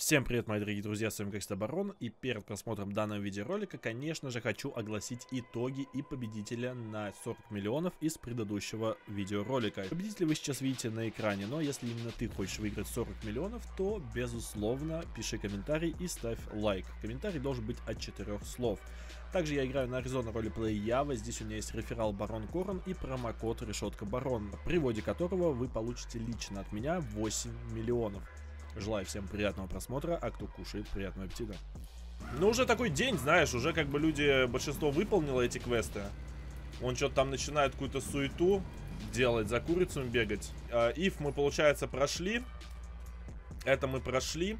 Всем привет, мои дорогие друзья, с вами Решетка Барон, и перед просмотром данного видеоролика, конечно же, хочу огласить итоги и победителя на 40 миллионов из предыдущего видеоролика. Победителя вы сейчас видите на экране, но если именно ты хочешь выиграть 40 миллионов, то, безусловно, пиши комментарий и ставь лайк. Комментарий должен быть от 4 слов. Также я играю на Аризона Роли Плей Ява, здесь у меня есть реферал Барон Корон и промокод Решетка Барон, при вводе которого вы получите лично от меня 8 миллионов. Желаю всем приятного просмотра, а кто кушает, приятного аппетита. Ну, уже такой день, знаешь, уже как бы люди, большинство выполнило эти квесты. Он что-то там начинает какую-то суету делать, за курицу бегать. Иф мы, получается, прошли. Это мы прошли.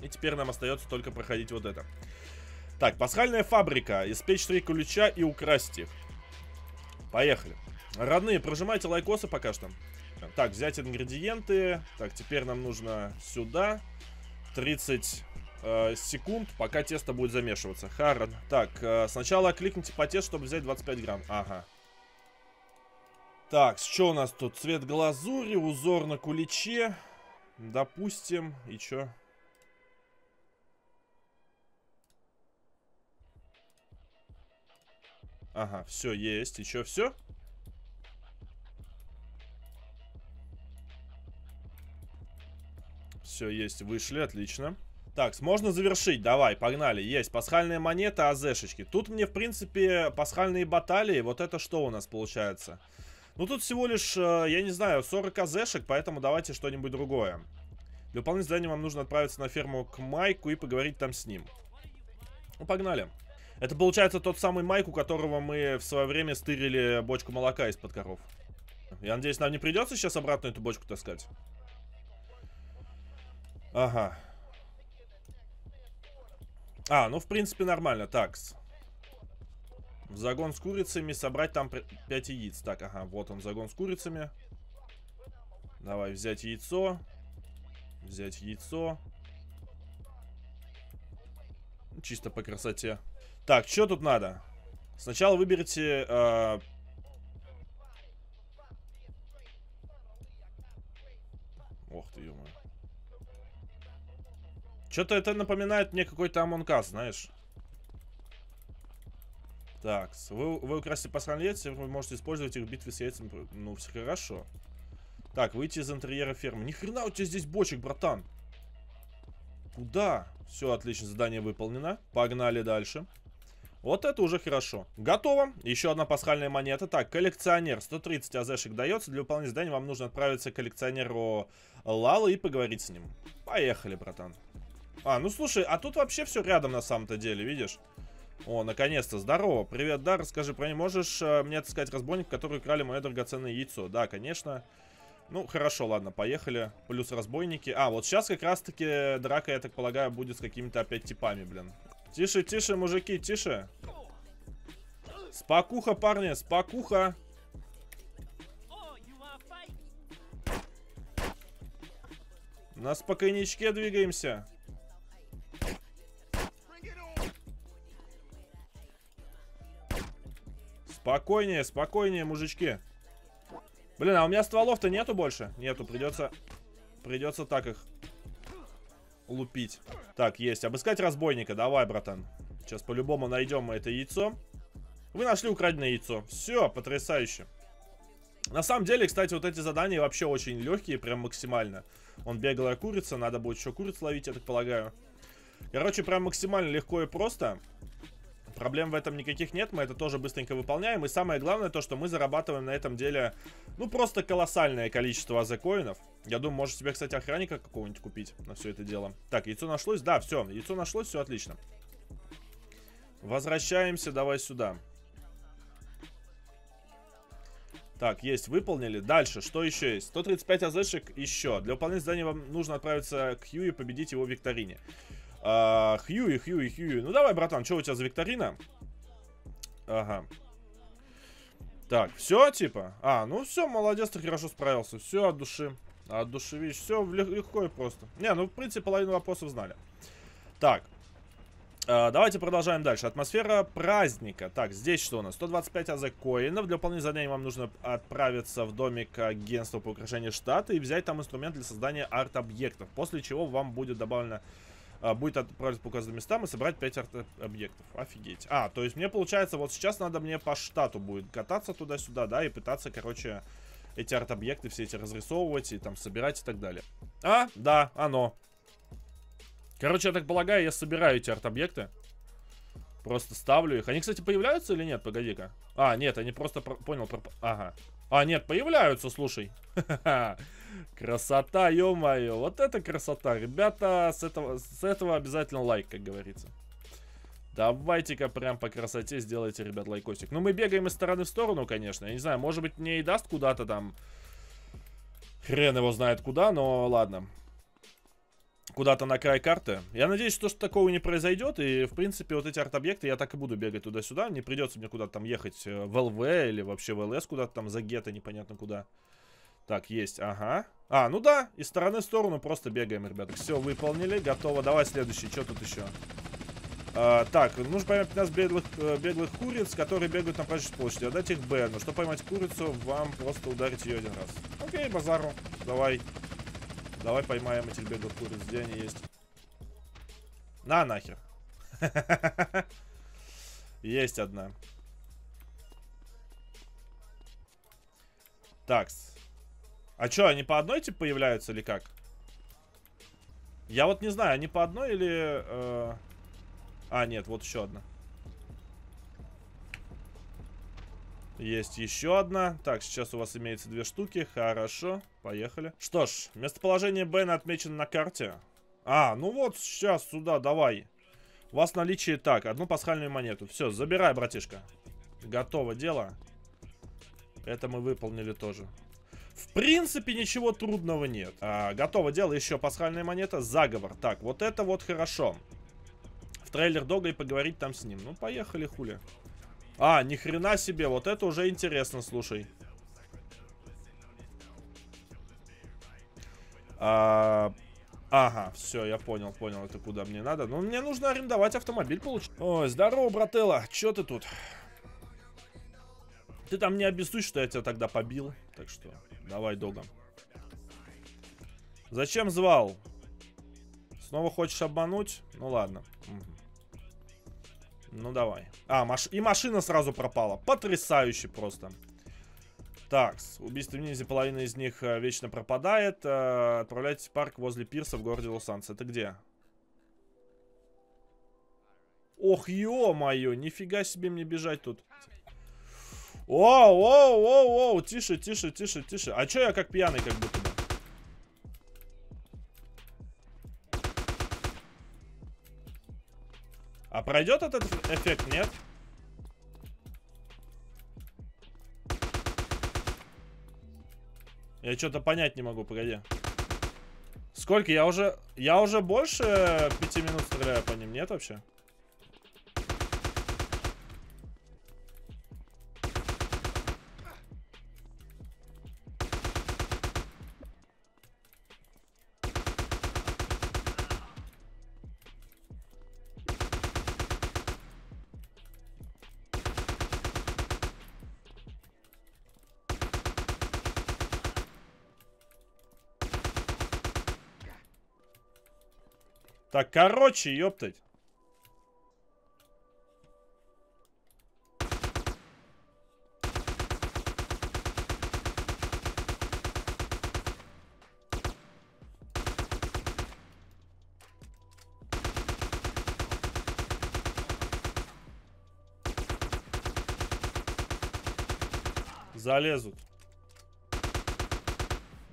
И теперь нам остается только проходить вот это. Так, пасхальная фабрика. Испечь 3 ключа и украсть их. Поехали. Родные, прожимайте лайкосы пока что. Так, взять ингредиенты. Так, теперь нам нужно сюда 30 секунд, пока тесто будет замешиваться. Хард. Так, сначала кликните по тесту, чтобы взять 25 грамм. Ага. Так, что у нас тут? Цвет глазури, узор на куличе. Допустим. И что? Ага, все есть. И что, все? Все, есть, вышли, отлично. Так, можно завершить, давай, погнали. Есть, пасхальная монета, азешечки. Тут мне, в принципе, пасхальные баталии. Вот это что у нас получается? Ну, тут всего лишь, я не знаю, 40 азешек, поэтому давайте что-нибудь другое. Для выполнения задания вам нужно отправиться на ферму к Майку и поговорить там с ним. Ну, погнали. Это, получается, тот самый Майк, у которого мы в свое время стырили бочку молока из-под коров. Я надеюсь, нам не придется сейчас обратно эту бочку таскать. Ага. А, ну в принципе нормально. Такс. В загон с курицами собрать там 5 яиц. Так, ага, вот он, загон с курицами. Давай, взять яйцо. Взять яйцо. Чисто по красоте. Так, что тут надо? Сначала выберите... Ох ты, ё-моё. Что-то это напоминает мне какой-то Among Us, знаешь. Так, вы украсите пасхальные яйца, вы можете использовать их в битве с яйцами. Ну, все хорошо. Так, выйти из интерьера фермы. Ни хрена у тебя здесь бочек, братан. Куда? Все, отлично, задание выполнено. Погнали дальше. Вот это уже хорошо. Готово. Еще одна пасхальная монета. Так, коллекционер. 130 азшек дается. Для выполнения задания вам нужно отправиться к коллекционеру Лало и поговорить с ним. Поехали, братан. А, ну слушай, а тут вообще все рядом на самом-то деле, видишь? О, наконец-то, здорово, привет, да, расскажи про него. Можешь мне отыскать разбойника, который украли мое драгоценное яйцо? Да, конечно. Ну, хорошо, ладно, поехали. Плюс разбойники. А, вот сейчас как раз-таки драка, я так полагаю, будет с какими-то опять типами, блин. Тише, тише, мужики, тише. Спокуха, парни, спокуха. На спокойничке двигаемся. Спокойнее, спокойнее, мужички. Блин, а у меня стволов-то нету больше? Нету, придется так их лупить. Так, есть. Обыскать разбойника. Давай, братан. Сейчас по-любому найдем мы это яйцо. Вы нашли украденное яйцо. Все, потрясающе. На самом деле, кстати, вот эти задания вообще очень легкие, прям максимально. Он беглая курица, надо будет еще куриц ловить, я так полагаю. Короче, прям максимально легко и просто. Проблем в этом никаких нет, мы это тоже быстренько выполняем. И самое главное то, что мы зарабатываем на этом деле, ну, просто колоссальное количество азекоинов. Я думаю, может себе, кстати, охранника какого-нибудь купить на все это дело. Так, яйцо нашлось? Да, все, яйцо нашлось, все отлично. Возвращаемся, давай сюда. Так, есть, выполнили. Дальше, что еще есть? 135 азешек еще. Для выполнения задания вам нужно отправиться к Хью и победить его в викторине. Хьюи. Ну давай, братан, что у тебя за викторина? Ага. Так, все, типа. А, ну все, молодец, ты хорошо справился. Все от души. От души, видишь, все легко и просто. Не, ну в принципе половину вопросов знали. Так. Давайте продолжаем дальше. Атмосфера праздника. Так, здесь что у нас? 125 азекоинов. Для выполнения задания вам нужно отправиться в домик агентства по украшению штата и взять там инструмент для создания арт-объектов. После чего вам будет добавлено... Будет отправиться по указанным местам и собрать 5 арт-объектов. Офигеть. А, то есть мне получается, вот сейчас надо мне по штату будет кататься туда-сюда, да, и пытаться, короче, эти арт-объекты все эти разрисовывать и там собирать и так далее. А, да, оно. Короче, я так полагаю, я собираю эти арт-объекты. Просто ставлю их. Они, кстати, появляются или нет? Погоди-ка. А, нет, они просто... Понял, ага. А, нет, появляются, слушай. Красота, ё-моё. Вот это красота. Ребята, с этого обязательно лайк, как говорится. Давайте-ка прям по красоте сделайте, ребят, лайкосик. Ну, мы бегаем из стороны в сторону, конечно. Я не знаю, может быть, мне и даст куда-то там... Хрен его знает куда, но ладно. Куда-то на край карты. Я надеюсь, что такого не произойдет. И, в принципе, вот эти арт-объекты я так и буду бегать туда-сюда. Не придется мне куда-то там ехать в ЛВ или вообще в ЛС куда-то там за гетто, непонятно куда. Так, есть, ага. А, ну да, из стороны в сторону просто бегаем, ребята. Все, выполнили, готово. Давай следующий, что тут еще? Так, нужно поймать 15 беглых куриц, которые бегают на площадь площади. Отдать их Бену. Чтобы поймать курицу, вам просто ударить ее один раз. Окей, базару, давай. Давай поймаем этих беглых куриц, где они есть. На, нахер. Есть одна. Такс. А чё, они по одной типа появляются или как? Я вот не знаю, они по одной или... А, нет, вот еще одна. Есть еще одна. Так, сейчас у вас имеется 2 штуки. Хорошо, поехали. Что ж, местоположение Бена отмечено на карте. А, ну вот, сейчас сюда, давай. У вас наличие, так, одну пасхальную монету. Все, забирай, братишка. Готово дело. Это мы выполнили тоже. В принципе, ничего трудного нет. Готово дело, еще пасхальная монета. Заговор. Так, вот это вот хорошо. В трейлер Дога и поговорить там с ним. Ну, поехали, хули. А, ни хрена себе, вот это уже интересно, слушай. Ага, все, я понял, это куда мне надо. Ну, мне нужно арендовать автомобиль, получить. Ой, здорово, брателла, че ты тут? Ты там не обессудь, что я тебя тогда побил. Так что, давай, Дога. Зачем звал? Снова хочешь обмануть? Ну, ладно. Угу. Ну, давай. А, и машина сразу пропала. Потрясающе просто. Так, убийство в ниндзя, половина из них вечно пропадает. Отправляйтесь в парк возле пирса в городе Лос-Анс. Это где? Ох, ё-моё, нифига себе мне бежать тут. Оу, тише. А чё я как пьяный как будто бы? А пройдет этот эффект, нет? Я что-то понять не могу, погоди. Сколько? Я уже больше 5 минут стреляю по ним, нет вообще? Так, короче, ёптать. Залезут.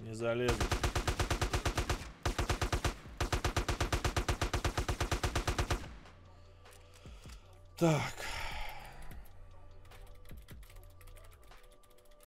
Не залезут. Так,